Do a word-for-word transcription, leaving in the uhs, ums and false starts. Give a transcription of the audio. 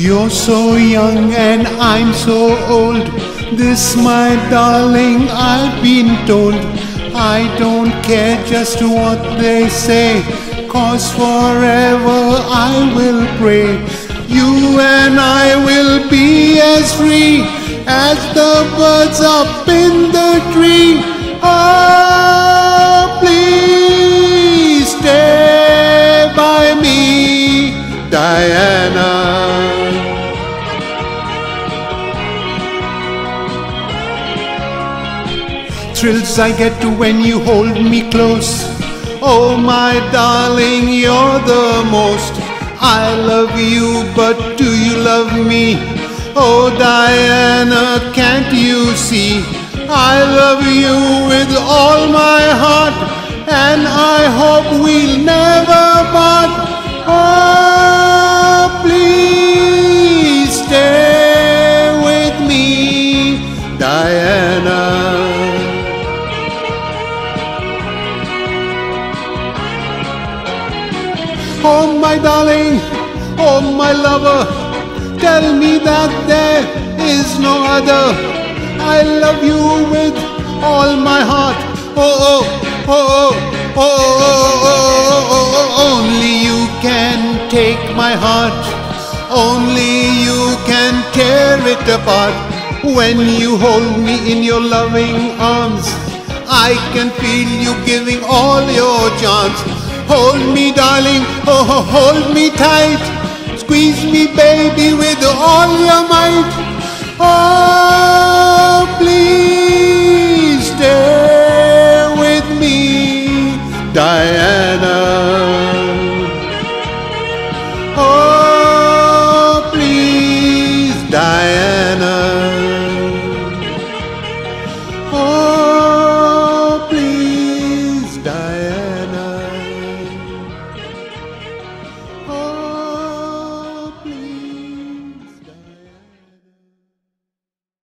You're so young and I'm so old. This, my darling, I've been told. I don't care just what they say, 'cause forever I will pray. You and I will be as free as the birds up in the tree. Oh, please stay by me, Diana. Thrills I get when you hold me close. Oh my darling, you're the most. I love you, but do you love me? Oh Diana, can't you see? I love you with all my heart, and I hope we'll never part. Oh, please stay with me, Diana. Oh my darling, oh my lover, tell me that there is no other. I love you with all my heart. Oh, oh, oh, oh, oh, oh, oh, oh, oh. Only you can take my heart. Only you can tear it apart. When you hold me in your loving arms, I can feel you giving all your chance. Hold me, darling, oh, hold me tight. Squeeze me, baby, with all your might. Oh, please.